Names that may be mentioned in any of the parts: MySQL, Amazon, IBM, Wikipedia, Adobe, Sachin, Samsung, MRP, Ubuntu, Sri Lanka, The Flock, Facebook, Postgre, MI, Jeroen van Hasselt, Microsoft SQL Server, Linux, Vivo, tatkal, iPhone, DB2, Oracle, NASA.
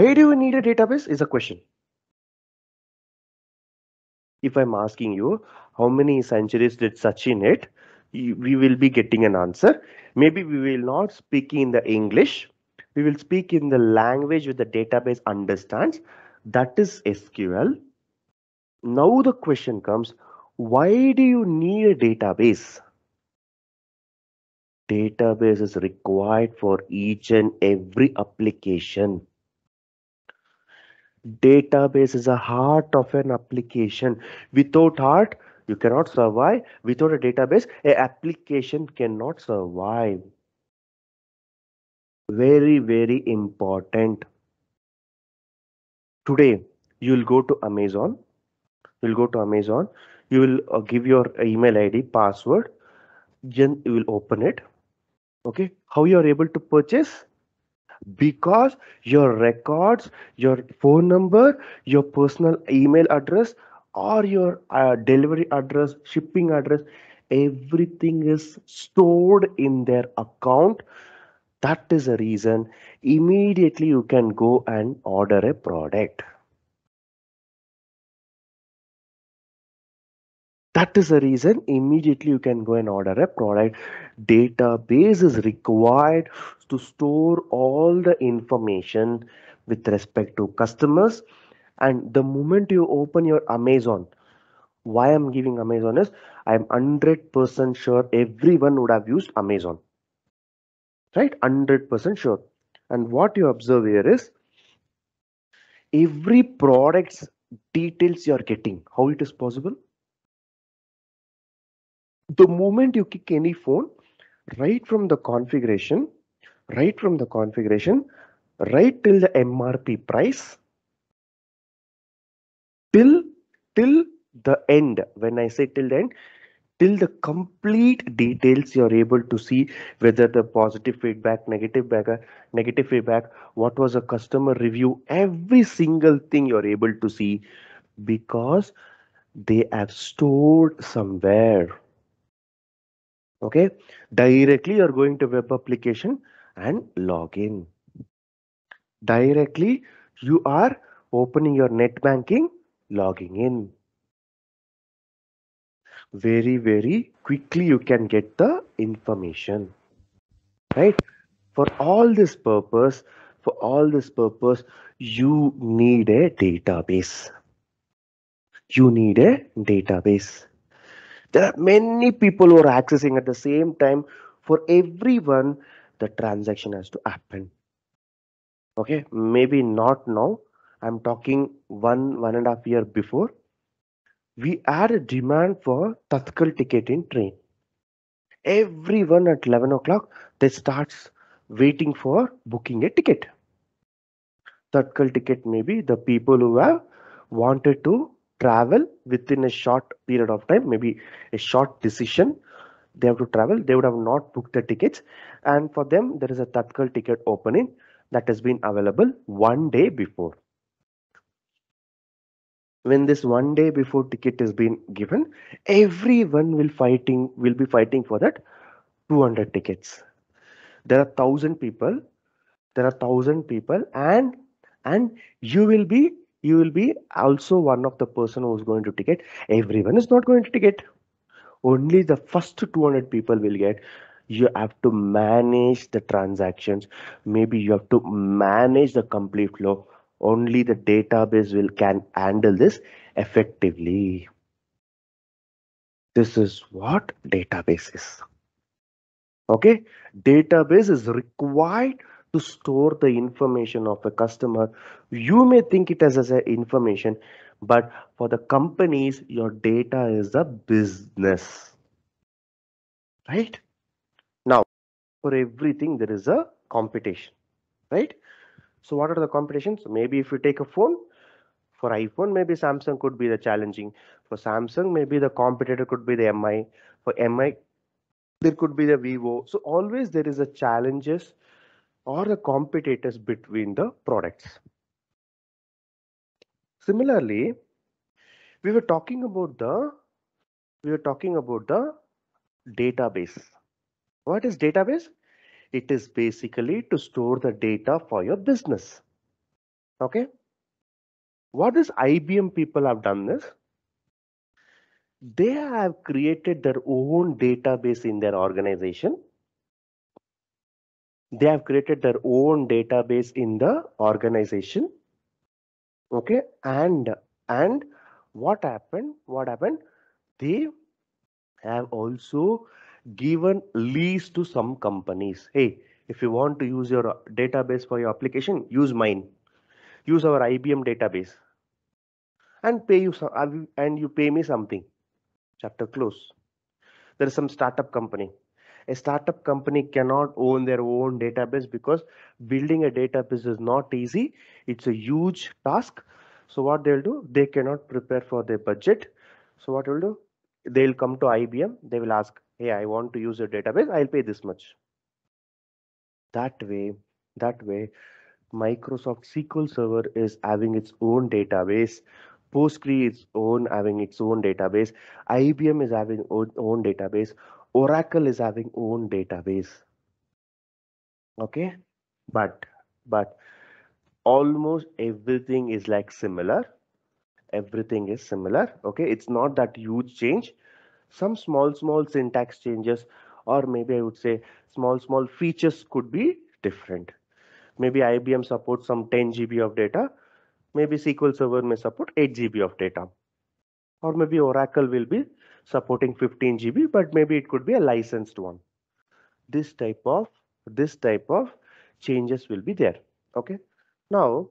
Where do you need a database is a question. If I'm asking you how many centuries did Sachin hit, we will be getting an answer. Maybe we will not speak in the English. We will speak in the language which the database understands. That is SQL. Now the question comes, why do you need a database? Database is required for each and every application. Database is a heart of an application. Without heart, you cannot survive. Without a database, an application cannot survive. Very, very important. Today, you'll go to Amazon. You'll go to Amazon. You will give your email ID, password. Then you will open it. Okay, how you are able to purchase? Because your records, your phone number, your personal email address or your delivery address, shipping address, everything is stored in their account. That is the reason immediately you can go and order a product. That is the reason immediately you can go and order a product. Database is required to store all the information with respect to customers. And the moment you open your Amazon, why I'm giving Amazon is I'm 100% sure everyone would have used Amazon. Right? 100% sure. And what you observe here is every product's details you are getting. How it is possible? The moment you kick any phone, right from the configuration, right till the MRP price, till the end. When I say till the end, till the complete details, you're able to see whether the positive feedback, negative feedback, what was a customer review, every single thing you're able to see because they have stored somewhere. Okay, directly you're going to web application and log in. Directly you are opening your net banking, logging in. Very, very quickly you can get the information. Right? For all this purpose, you need a database. There are many people who are accessing at the same time. For everyone, the transaction has to happen. Okay, maybe not now. I'm talking one and a half year before. We had a demand for tatkal ticket in train. Everyone at 11 o'clock, they starts waiting for booking a ticket. Tatkal ticket maybe the people who have wanted to travel within a short period of time, maybe a short decision, they have to travel, they would have not booked the tickets, and for them there is a tatkal ticket opening that has been available one day before. When this one day before ticket is being given, everyone will be fighting for that 200 tickets. There are 1,000 people, and you will be also one of the person who is going to ticket. Everyone is not going to ticket. Only the first 200 people will get. You have to manage the transactions. Maybe you have to manage the complete flow. Only the database can handle this effectively. This is what database is. Okay, database is required to store the information of a customer. You may think it as a information, but for the companies, your data is a business. Right? Now, for everything, there is a competition. Right? So what are the competitions? Maybe if you take a phone, for iPhone, maybe Samsung could be the challenging. For Samsung, maybe the competitor could be the MI. For MI, there could be the Vivo. So always there is a challenges or the competitors between the products. Similarly, we were talking about the database. What is database? It is basically to store the data for your business. Okay, what is IBM people have done this? They have created their own database in their organization. They have created their own database in the organization. Okay, and what happened? They have also given lease to some companies. Hey, if you want to use your database for your application, use mine. Use our IBM database and pay you some, and you pay me something. Chapter close. There is some startup company. A startup company cannot own their own database because building a database is not easy. It's a huge task. So what they'll do, they cannot prepare for their budget. So what they'll do, they'll come to IBM. They will ask, hey, I want to use your database. I'll pay this much. That way, Microsoft SQL Server is having its own database. Postgre is having its own database. IBM is having own database. Oracle is having own database. Okay, but almost everything is like similar. Everything is similar. Okay, it's not that huge change. Some small syntax changes, or maybe I would say small features could be different. Maybe IBM supports some 10 GB of data. Maybe SQL Server may support 8 GB of data. Or maybe Oracle will be supporting 15 GB, but maybe it could be a licensed one. This type of changes will be there. Okay. Now,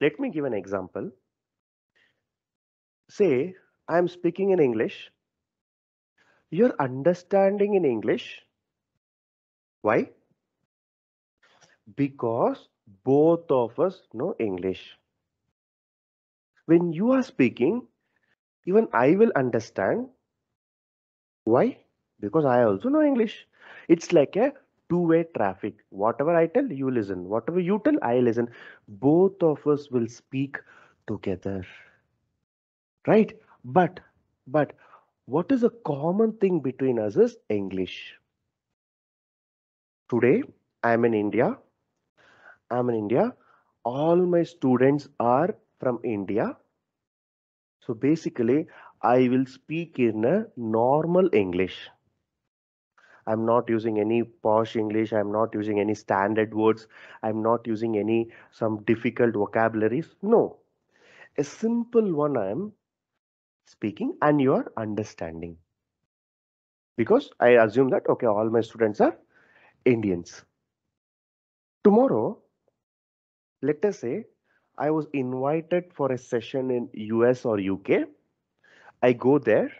let me give an example. Say I am speaking in English. Your understanding in English. Why? Because both of us know English. When you are speaking, even I will understand. Why? Because I also know English. It's like a two-way traffic. Whatever I tell, you listen. Whatever you tell, I listen. Both of us will speak together. Right? But what is a common thing between us is English. Today, I am in India. All my students are from India. So basically, I will speak in a normal English. I'm not using any posh English. I'm not using any standard words. I'm not using any some difficult vocabularies. No, a simple one I am speaking and you are understanding. Because I assume that, okay, all my students are Indians. Tomorrow, let us say, I was invited for a session in US or UK. I go there.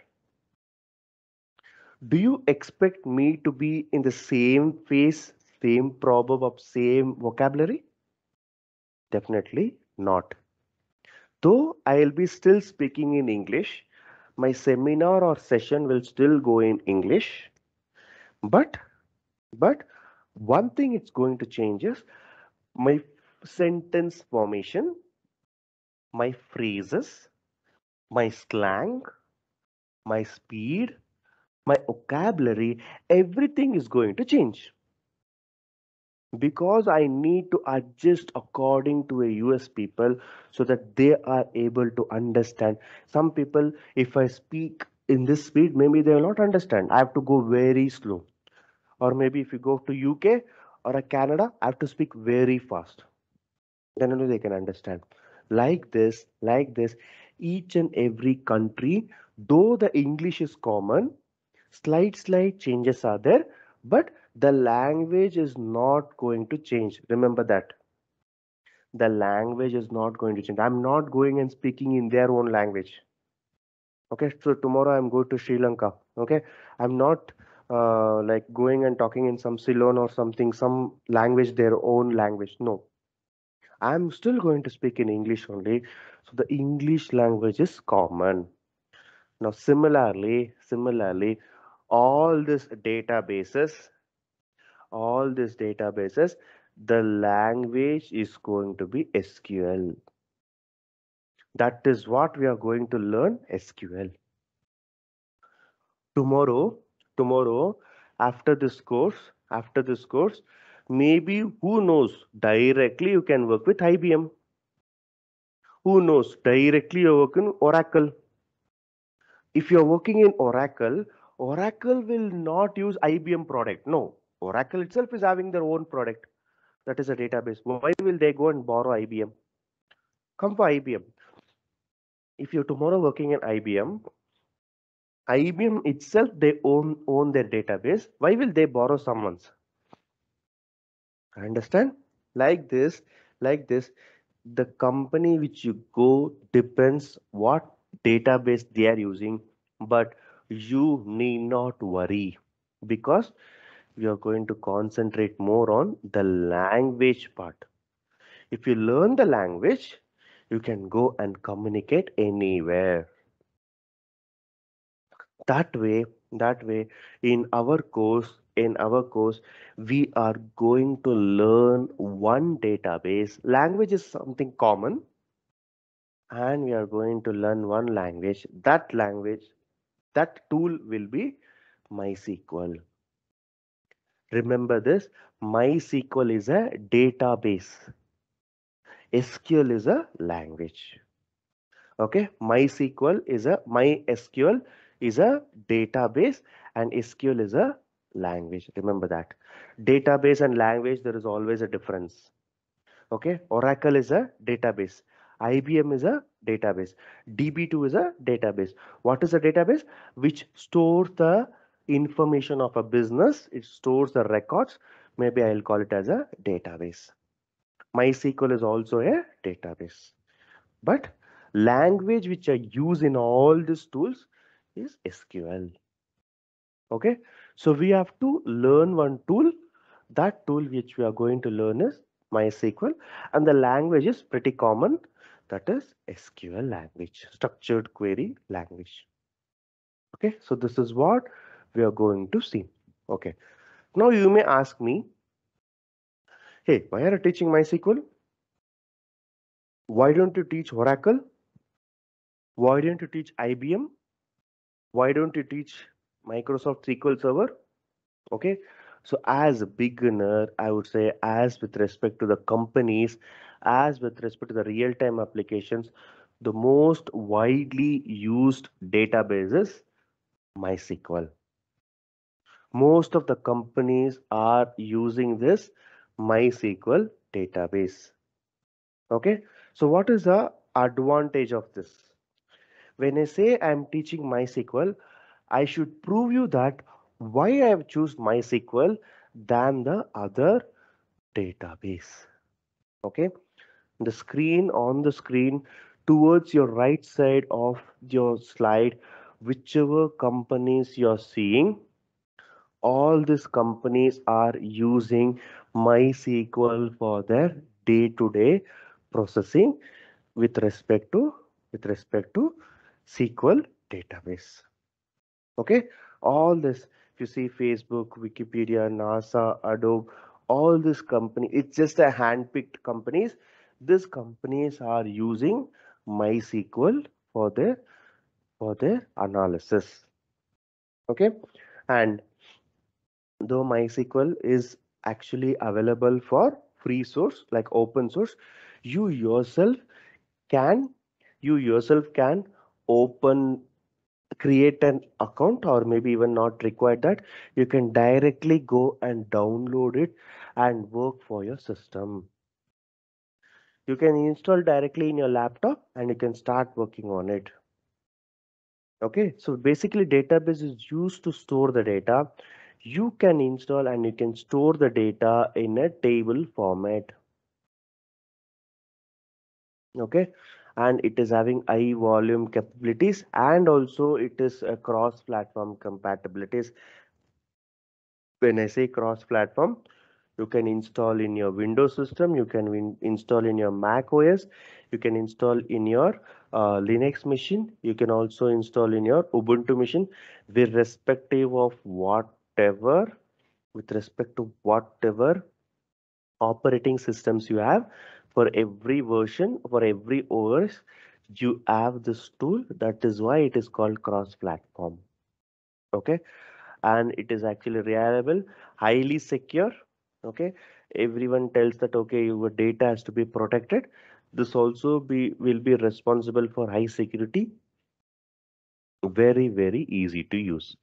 Do you expect me to be in the same phase, same proverb of same vocabulary? Definitely not. Though I will be still speaking in English, my seminar or session will still go in English. But one thing it's going to change is my sentence formation, my phrases, my slang, my speed, my vocabulary, everything is going to change. Because I need to adjust according to a US people so that they are able to understand. Some people, if I speak in this speed, maybe they will not understand. I have to go very slow. Or maybe if you go to UK or Canada, I have to speak very fast. Then only they can understand. Like this, each and every country, though the English is common, slight changes are there, but the language is not going to change. Remember that. The language is not going to change. I'm not going and speaking in their own language. Okay, so tomorrow I'm going to Sri Lanka. Okay, I'm not like going and talking in some Ceylon or something, some language, their own language. No. I'm still going to speak in English only. So the English language is common. Now, similarly, all these databases, the language is going to be SQL. That is what we are going to learn, SQL. Tomorrow, after this course, maybe who knows, directly you can work with IBM. who knows, directly you work in Oracle. If you're working in Oracle, Oracle will not use IBM product. No, Oracle itself is having their own product. That is a database. Why will they go and borrow IBM? Come for IBM. If you're tomorrow working in IBM, IBM itself, they own their database. Why will they borrow someone's? I understand? Like this, the company which you go depends what database they are using, but you need not worry because we are going to concentrate more on the language part. If you learn the language, you can go and communicate anywhere. That way, in our course, we are going to learn one database. Language is something common, and we are going to learn one language. That tool will be MySQL. Remember this, MySQL is a database. SQL is a language. Okay, MySQL is a database and SQL is a language. Remember that. Database and language, there is always a difference. Okay, Oracle is a database. IBM is a database. DB2 is a database. What is a database? Which stores the information of a business. It stores the records. Maybe I'll call it as a database. MySQL is also a database. But language which I use in all these tools is SQL. Okay, so we have to learn one tool. That tool which we are going to learn is MySQL, and the language is pretty common. That is SQL language, structured query language. Okay, so this is what we are going to see. Okay, now you may ask me, hey, why are you teaching MySQL? Why don't you teach Oracle? Why don't you teach IBM? Why don't you teach Microsoft SQL Server? Okay, so as a beginner, I would say, as with respect to the companies, as with respect to the real-time applications, the most widely used database is MySQL. Most of the companies are using this MySQL database. Okay, so what is the advantage of this? When I say I'm teaching MySQL, I should prove you that why I have chosen MySQL than the other database. Okay, on the screen towards your right side of your slide, whichever companies you're seeing, all these companies are using MySQL for their day-to-day processing with respect to SQL database. Okay, all this, if you see Facebook, Wikipedia, NASA, Adobe, all this company, it's just a hand-picked companies. These companies are using MySQL for their analysis. Okay, and though MySQL is actually available for free source, like open source, you yourself can create an account, or maybe even not require that, you can directly go and download it and work for your system. You can install directly in your laptop and you can start working on it. Okay, so basically database is used to store the data. You can install and you can store the data in a table format. Okay, and it is having high volume capabilities, and also it is a cross-platform compatibilities. When I say cross-platform, you can install in your Windows system, you can install in your Mac OS, you can install in your Linux machine, you can also install in your Ubuntu machine, with respect to whatever operating systems you have. For every version, for every OS, you have this tool. That is why it is called cross-platform. Okay, and it is actually reliable, highly secure. Okay, everyone tells that okay, your data has to be protected. This also will be responsible for high security. Very, very easy to use.